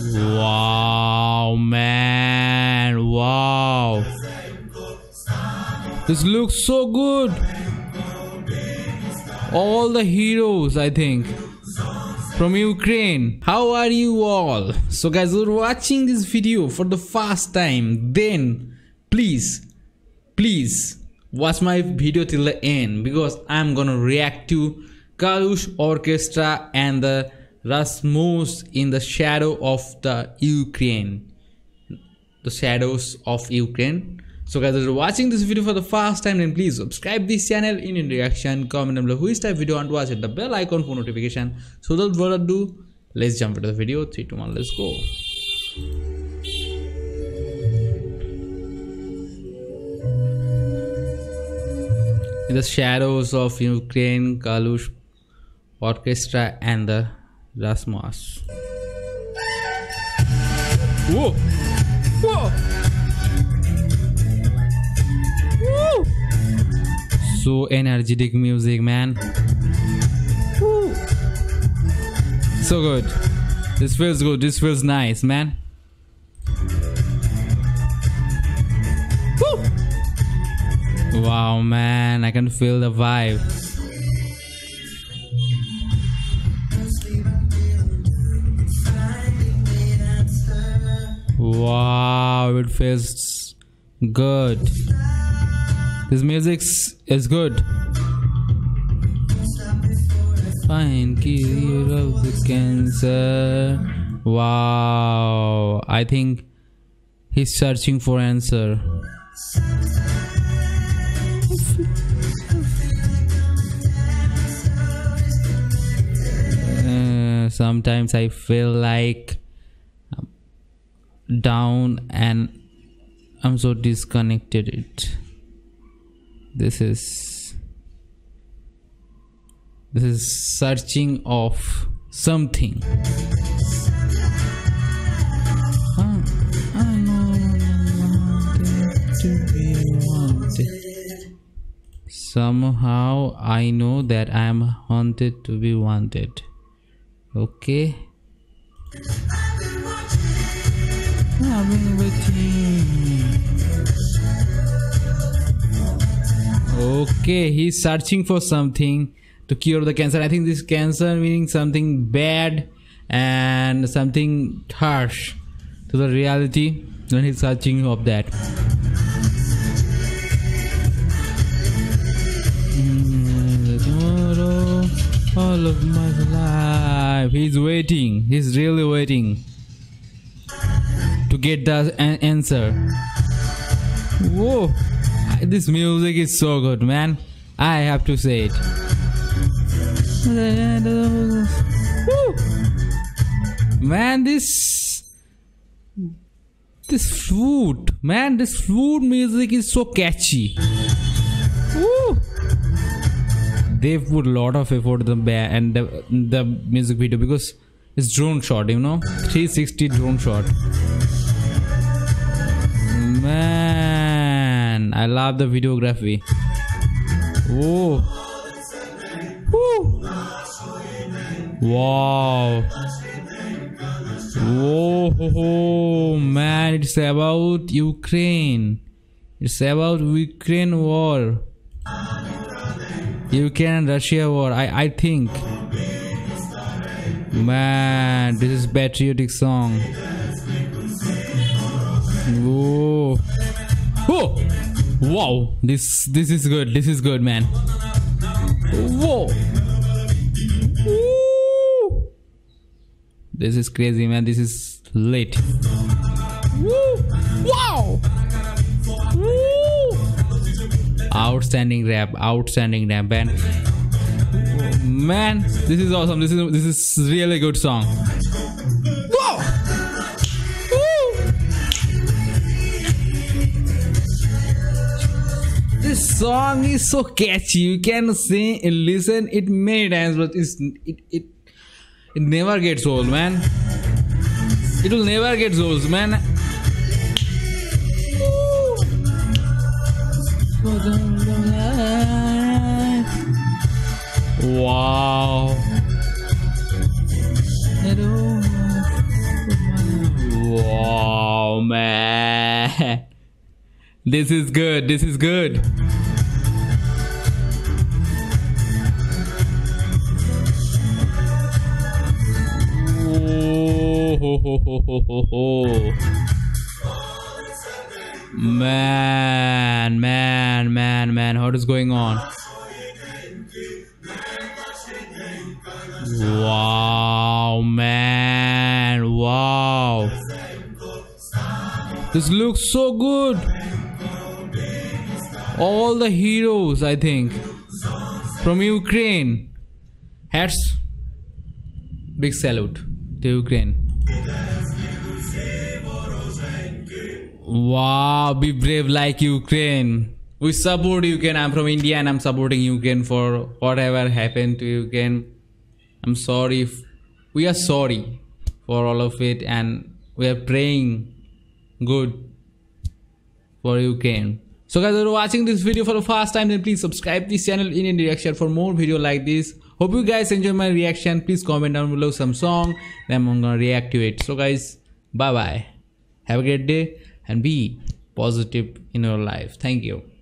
Wow, man, wow. This looks so good. All the heroes, I think, from Ukraine. How are you all? So guys, if you're watching this video for the first time, then please watch my video till the end, because I'm gonna react to Kalush Orchestra and the Rasmus in the Shadow of the Ukraine. The Shadows of Ukraine. So guys, if you're watching this video for the first time, then please subscribe this channel, Indian reaction, comment down below who is type video and watch it, the bell icon for notification. So without further ado, let's jump into the video. 3, 2, 1, let's go. In the Shadows of Ukraine, Kalush Orchestra and the Rasmus. Whoa! Whoa! So energetic music, man. Woo. So good. This feels good. This feels nice, man. Woo. Wow, man. I can feel the vibe. Wow, it feels good. This music is good. Fine cure of the cancer. Wow, I think he's searching for answer. Sometimes I feel like I'm down and I'm so disconnected. This is searching of something. I know to be wanted. Somehow I know that I am haunted to be wanted. Okay. I've been with you. Okay, he's searching for something to cure the cancer. I think this cancer meaning something bad and something harsh to the reality, and he's searching of that. Tomorrow, all of my life, he's waiting. He's really waiting to get the answer. Whoa. This music is so good, man. I have to say it. Woo! Man, this flute music is so catchy. Woo! They put a lot of effort in the band and the music video, because it's drone shot, you know, 360 drone shot. Man. I love the videography. Whoa. Woo. Wow. Whoa, man, it's about Ukraine. It's about Ukraine war. Ukraine and Russia war, I think. Man, this is patriotic song. Whoa. Whoa. Wow, this is good. This is good, man. Whoa. Woo. This is crazy, man. This is lit. Woo. Wow. Woo. Outstanding rap, man. Man, this is awesome. This is really good song. This song is so catchy. You can sing and listen it many times, but it never gets old, man. It will never get old, man. Wow. shadow of... Wow, man. This is good. This is good. Man, what is going on? Wow, man, wow. This looks so good. All the heroes, I think, from Ukraine. Hats. Big salute to Ukraine. Wow, be brave like Ukraine. We support Ukraine. I'm from India and I'm supporting Ukraine for whatever happened to Ukraine. I'm sorry. We are sorry for all of it and we are praying good for Ukraine. So guys, if you're watching this video for the first time, then please subscribe this channel in Indian Reaction for more video like this. Hope you guys enjoy my reaction. Please comment down below some song. Then I'm gonna react to it. So guys, bye bye. Have a great day. And be positive in your life. Thank you.